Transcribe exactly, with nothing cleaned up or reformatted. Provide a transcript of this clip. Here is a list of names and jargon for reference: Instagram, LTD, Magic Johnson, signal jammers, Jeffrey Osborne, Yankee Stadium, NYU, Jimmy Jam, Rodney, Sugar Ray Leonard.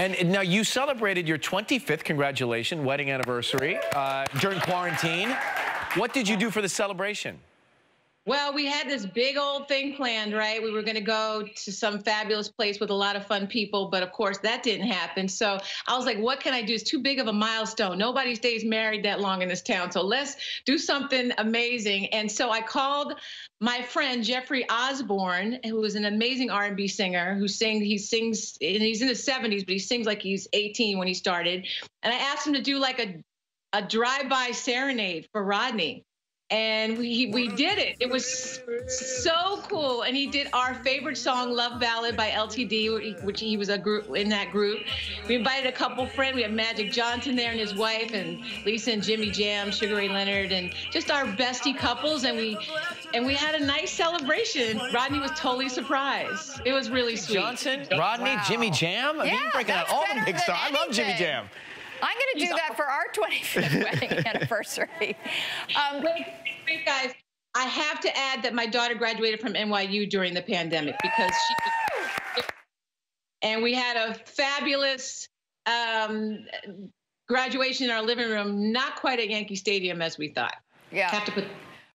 And now you celebrated your twenty-fifth, congratulations, wedding anniversary uh, during quarantine. What did you do for the celebration? Well, we had this big old thing planned, right? We were going to go to some fabulous place with a lot of fun people, but of course that didn't happen. So I was like, what can I do? It's too big of a milestone. Nobody stays married that long in this town, so let's do something amazing. And so I called my friend Jeffrey Osborne, who is an amazing R and B singer who sings, he sings, and he's in his seventies, but he sings like he's eighteen when he started. And I asked him to do like a, a drive-by serenade for Rodney. And we, we did it. It was so cool. And he did our favorite song, Love Ballad by L T D, which he was a group in that group. We invited a couple friends. We had Magic Johnson there and his wife, and Lisa and Jimmy Jam, Sugar Ray Leonard, and just our bestie couples. And we and we had a nice celebration. Rodney was totally surprised. It was really sweet. Johnson, Rodney, wow. Jimmy Jam. I mean, you're breaking out all the big stars. I love Jimmy Jam. I'm going to do that for our twenty-fifth wedding anniversary. Um, wait, wait, guys. I have to add that my daughter graduated from N Y U during the pandemic because she... And we had a fabulous um, graduation in our living room, not quite at Yankee Stadium as we thought. Yeah. Have to put...